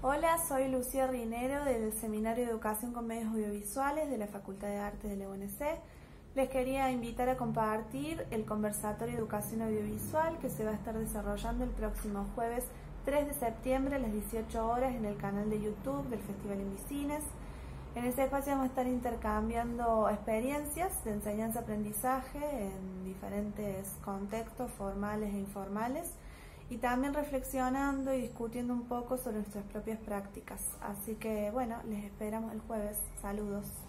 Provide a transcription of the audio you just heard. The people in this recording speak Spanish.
Hola, soy Lucía Rinero del Seminario de Educación con Medios Audiovisuales de la Facultad de Artes de la UNC. Les quería invitar a compartir el conversatorio de Educación Audiovisual que se va a estar desarrollando el próximo jueves 3 de septiembre a las 18 horas en el canal de YouTube del Festival Invicines. En ese espacio vamos a estar intercambiando experiencias de enseñanza-aprendizaje en diferentes contextos formales e informales y también reflexionando y discutiendo un poco sobre nuestras propias prácticas. Así que bueno, les esperamos el jueves. Saludos.